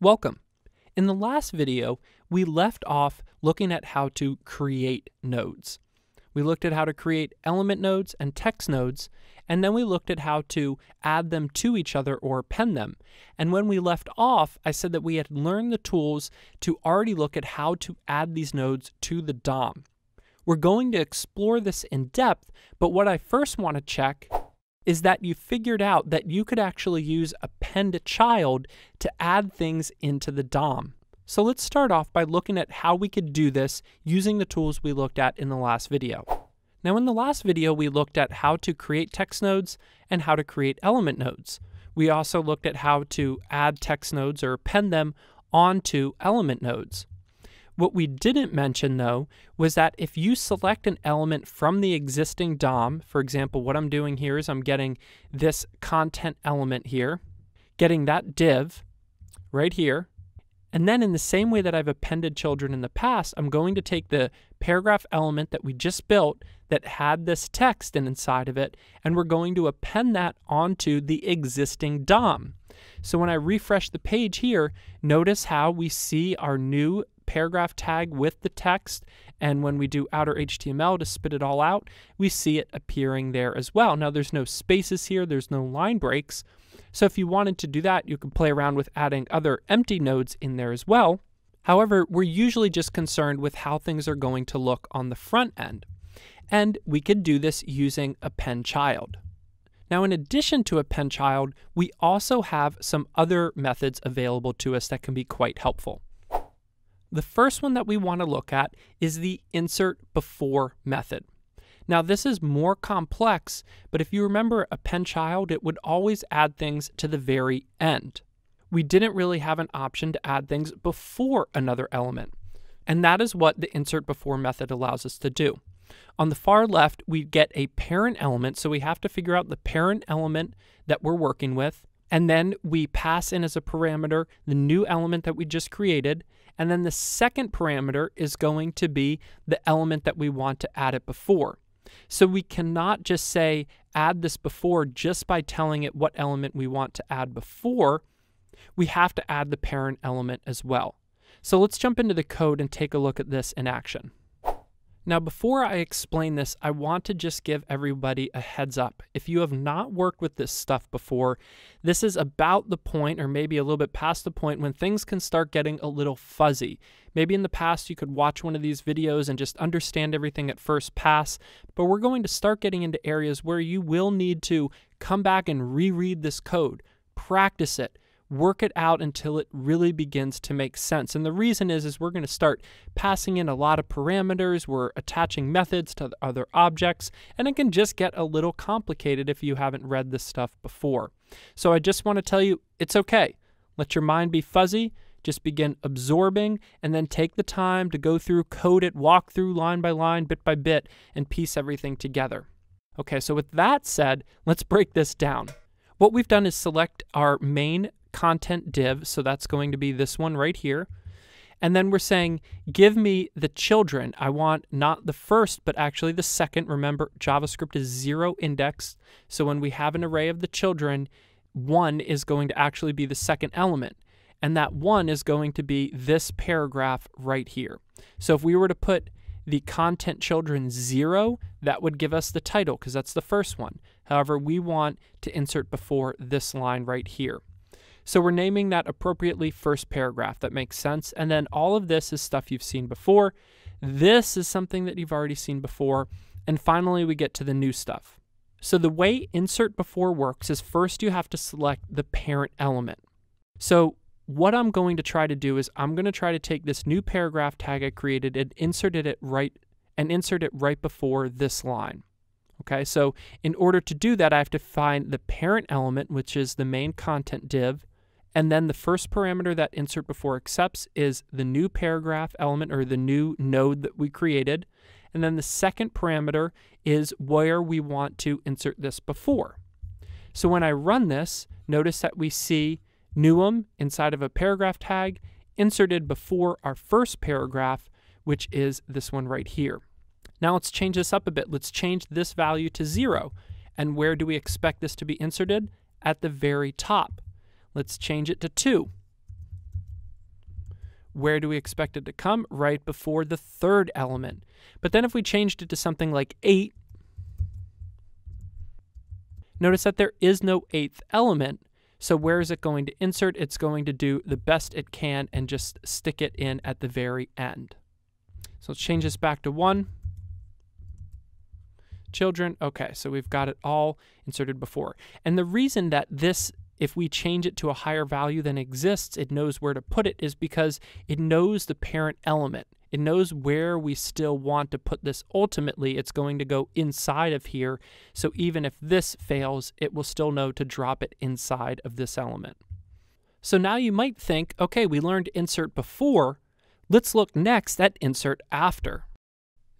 Welcome. In the last video, we left off looking at how to create nodes. We looked at how to create element nodes and text nodes, and then we looked at how to add them to each other or append them. And when we left off, I said that we had learned the tools to already look at how to add these nodes to the DOM. We're going to explore this in depth, but what I first want to check is that you figured out that you could actually use append a child to add things into the DOM. So let's start off by looking at how we could do this using the tools we looked at in the last video. Now in the last video, we looked at how to create text nodes and how to create element nodes. We also looked at how to add text nodes or append them onto element nodes. What we didn't mention though was that if you select an element from the existing DOM, for example, what I'm doing here is I'm getting this content element here, getting that div right here, and then in the same way that I've appended children in the past, I'm going to take the paragraph element that we just built that had this text inside of it, and we're going to append that onto the existing DOM. So when I refresh the page here, notice how we see our new paragraph tag with the text, and when we do outer HTML to spit it all out, we see it appearing there as well. Now there's no spaces here, there's no line breaks, so if you wanted to do that, you can play around with adding other empty nodes in there as well. However, we're usually just concerned with how things are going to look on the front end, and we could do this using append child. Now in addition to append child, we also have some other methods available to us that can be quite helpful. The first one that we want to look at is the insert before method. Now this is more complex, but if you remember append child, it would always add things to the very end. We didn't really have an option to add things before another element, and that is what the insert before method allows us to do. On the far left, we get a parent element, so we have to figure out the parent element that we're working with, and then we pass in as a parameter the new element that we just created, and then the second parameter is going to be the element that we want to add it before. So we cannot just say add this before just by telling it what element we want to add before. We have to add the parent element as well. So let's jump into the code and take a look at this in action. Now before I explain this, I want to just give everybody a heads up. If you have not worked with this stuff before, this is about the point, or maybe a little bit past the point, when things can start getting a little fuzzy. Maybe in the past you could watch one of these videos and just understand everything at first pass, but we're going to start getting into areas where you will need to come back and reread this code, practice it, work it out until it really begins to make sense. And the reason is we're going to start passing in a lot of parameters, we're attaching methods to other objects, and it can just get a little complicated if you haven't read this stuff before. So I just want to tell you, it's okay. Let your mind be fuzzy, just begin absorbing, and then take the time to go through, code it, walk through line by line, bit by bit, and piece everything together. Okay, so with that said, let's break this down. What we've done is select our main content div, so that's going to be this one right here, and then we're saying give me the children. I want not the first but actually the second. Remember, JavaScript is zero indexed, so when we have an array of the children, one is going to actually be the second element, and that one is going to be this paragraph right here. So if we were to put the content children 0, that would give us the title because that's the first one. However, we want to insert before this line right here. So we're naming that appropriately first paragraph. That makes sense. And then all of this is stuff you've seen before. This is something that you've already seen before. And finally, we get to the new stuff. So the way insert before works is first you have to select the parent element. So what I'm going to try to do is I'm going to try to take this new paragraph tag I created and insert it right before this line. Okay, so in order to do that, I have to find the parent element, which is the main content div. And then the first parameter that insert before accepts is the new paragraph element or the new node that we created. And then the second parameter is where we want to insert this before. So when I run this, notice that we see newum inside of a paragraph tag inserted before our first paragraph, which is this one right here. Now let's change this up a bit. Let's change this value to 0. And where do we expect this to be inserted? At the very top. Let's change it to 2. where do we expect it to come? Right before the third element. But then if we changed it to something like 8, notice that there is no eighth element. So where is it going to insert? It's going to do the best it can and just stick it in at the very end. So let's change this back to 1. Children. Okay, so we've got it all inserted before. And the reason that this, if we change it to a higher value than exists, it knows where to put it is because it knows the parent element. It knows where we still want to put this. Ultimately, it's going to go inside of here. So even if this fails, it will still know to drop it inside of this element. So now you might think, okay, we learned insert before. Let's look next at insert after.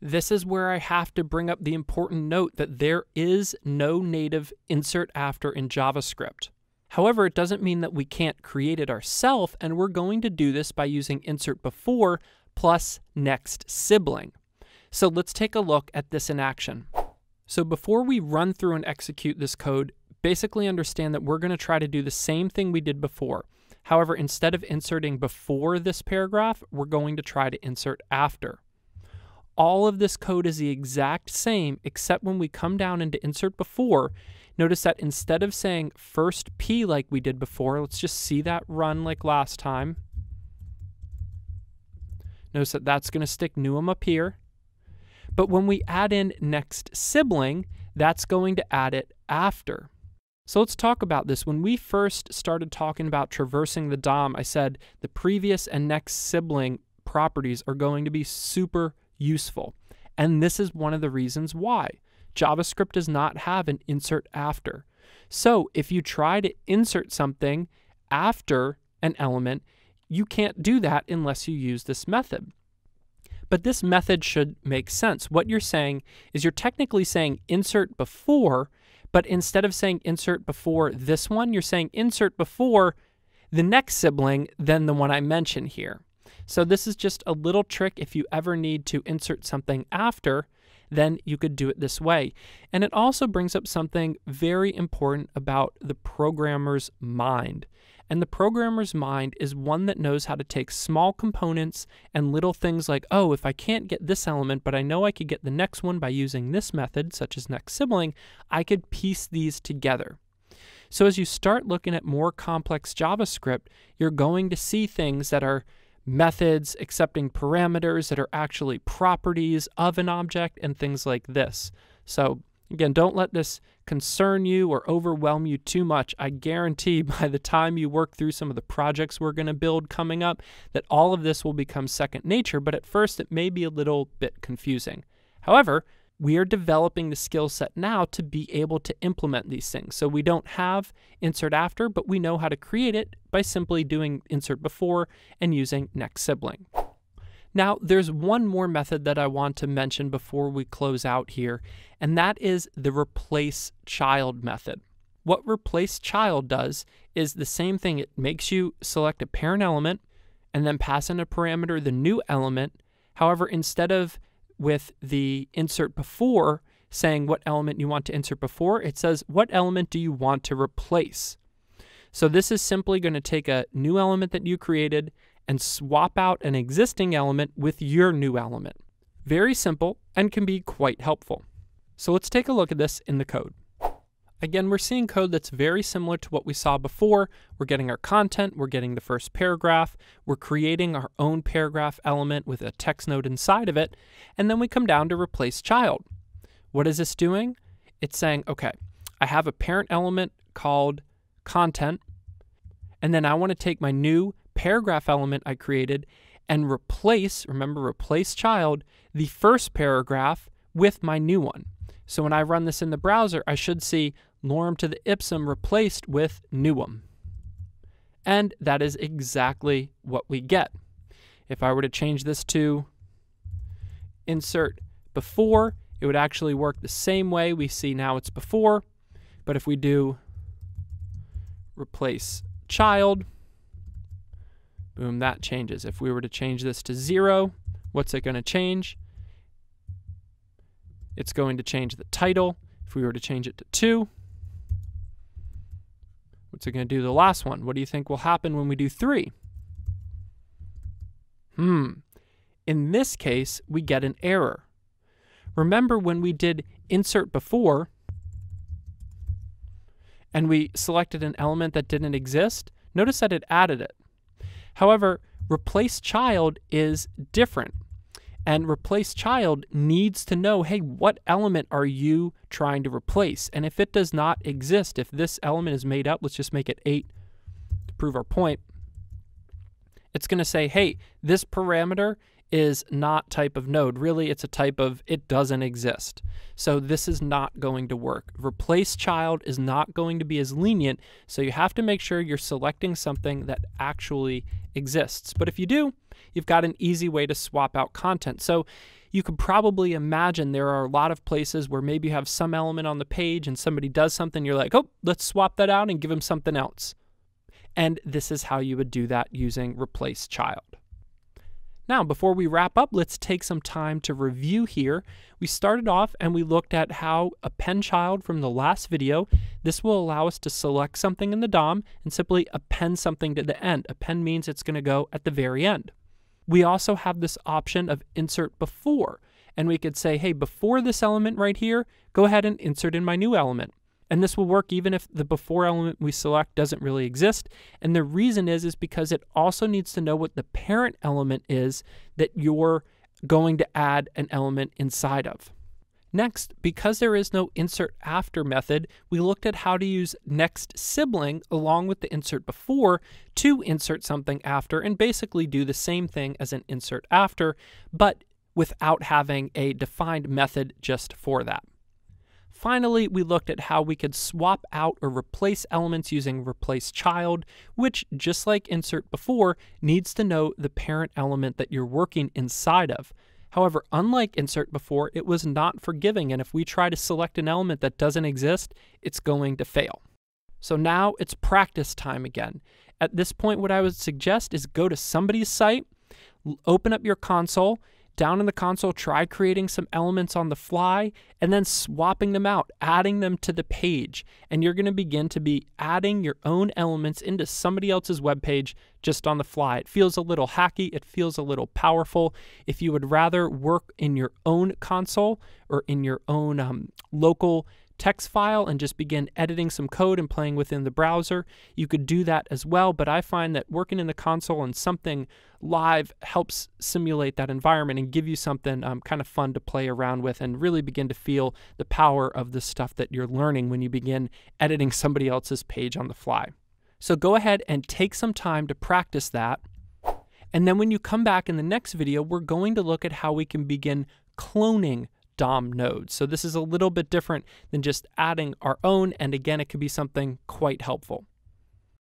This is where I have to bring up the important note that there is no native insert after in JavaScript. However, it doesn't mean that we can't create it ourselves, and we're going to do this by using insert before plus next sibling. So let's take a look at this in action. So before we run through and execute this code, basically understand that we're going to try to do the same thing we did before. However, instead of inserting before this paragraph, we're going to try to insert after. All of this code is the exact same, except when we come down into insert before, notice that instead of saying first P like we did before, let's just see that run like last time. Notice that that's going to stick newum up here. But when we add in next sibling, that's going to add it after. So let's talk about this. When we first started talking about traversing the DOM, I said the previous and next sibling properties are going to be super useful. And this is one of the reasons why. JavaScript does not have an insert after. So if you try to insert something after an element, you can't do that unless you use this method. But this method should make sense. What you're saying is you're technically saying insert before, but instead of saying insert before this one, you're saying insert before the next sibling than the one I mentioned here. So this is just a little trick. If you ever need to insert something after, then you could do it this way. And it also brings up something very important about the programmer's mind. And the programmer's mind is one that knows how to take small components and little things like, oh, if I can't get this element, but I know I could get the next one by using this method, such as next sibling, I could piece these together. So as you start looking at more complex JavaScript, you're going to see things that are methods, accepting parameters that are actually properties of an object, and things like this. So again, don't let this concern you or overwhelm you too much. I guarantee by the time you work through some of the projects we're going to build coming up that all of this will become second nature, but at first it may be a little bit confusing. However, we are developing the skill set now to be able to implement these things. So we don't have insert after, but we know how to create it by simply doing insert before and using next sibling. Now, there's one more method that I want to mention before we close out here, and that is the replace child method. What replace child does is the same thing. It makes you select a parent element and then pass in a parameter, the new element. However, instead of with the insert before saying what element you want to insert before, it says what element do you want to replace. So this is simply going to take a new element that you created and swap out an existing element with your new element. Very simple and can be quite helpful. So let's take a look at this in the code. Again, we're seeing code that's very similar to what we saw before. We're getting our content, we're getting the first paragraph, we're creating our own paragraph element with a text node inside of it, and then we come down to replace child. What is this doing? It's saying, okay, I have a parent element called content, and then I want to take my new paragraph element I created and replace, remember replace child, the first paragraph with my new one. So when I run this in the browser, I should see lorem to the ipsum replaced with newum. And that is exactly what we get. If I were to change this to insert before, it would actually work the same way. We see now it's before, but if we do replace child, boom, that changes. If we were to change this to 0, what's it going to change? It's going to change the title. If we were to change it to 2, what's it going to do to the last one? What do you think will happen when we do 3? In this case, we get an error. Remember when we did insert before and we selected an element that didn't exist? Notice that it added it. However, replace child is different. And replace child needs to know, hey, what element are you trying to replace? And if it does not exist, if this element is made up, let's just make it 8 to prove our point. It's going to say, hey, this parameter is not type of node. Really, it's a type of it doesn't exist. So this is not going to work. Replace child is not going to be as lenient, so you have to make sure you're selecting something that actually exists. But if you do, you've got an easy way to swap out content. So you could probably imagine there are a lot of places where maybe you have some element on the page and somebody does something, you're like, oh, let's swap that out and give them something else. And this is how you would do that using replace child. Now, before we wrap up, let's take some time to review here. We started off and we looked at how append child from the last video. This will allow us to select something in the DOM and simply append something to the end. Append means it's going to go at the very end. We also have this option of insert before, and we could say, hey, before this element right here, go ahead and insert in my new element. And this will work even if the before element we select doesn't really exist. And the reason is because it also needs to know what the parent element is that you're going to add an element inside of. Next, because there is no insert after method, we looked at how to use next sibling along with the insert before to insert something after and basically do the same thing as an insert after, but without having a defined method just for that. Finally, we looked at how we could swap out or replace elements using replace child, which, just like insert before, needs to know the parent element that you're working inside of. However, unlike insert before, it was not forgiving, and if we try to select an element that doesn't exist, it's going to fail. So now it's practice time again. At this point, what I would suggest is go to somebody's site, open up your console, down in the console, try creating some elements on the fly and then swapping them out, adding them to the page. And you're going to begin to be adding your own elements into somebody else's web page just on the fly. It feels a little hacky. It feels a little powerful. If you would rather work in your own console or in your own local text file and just begin editing some code and playing within the browser, you could do that as well, but I find that working in the console and something live helps simulate that environment and give you something kind of fun to play around with and really begin to feel the power of the stuff that you're learning when you begin editing somebody else's page on the fly. So go ahead and take some time to practice that. And then when you come back in the next video, we're going to look at how we can begin cloning DOM nodes. So this is a little bit different than just adding our own, and again, it could be something quite helpful.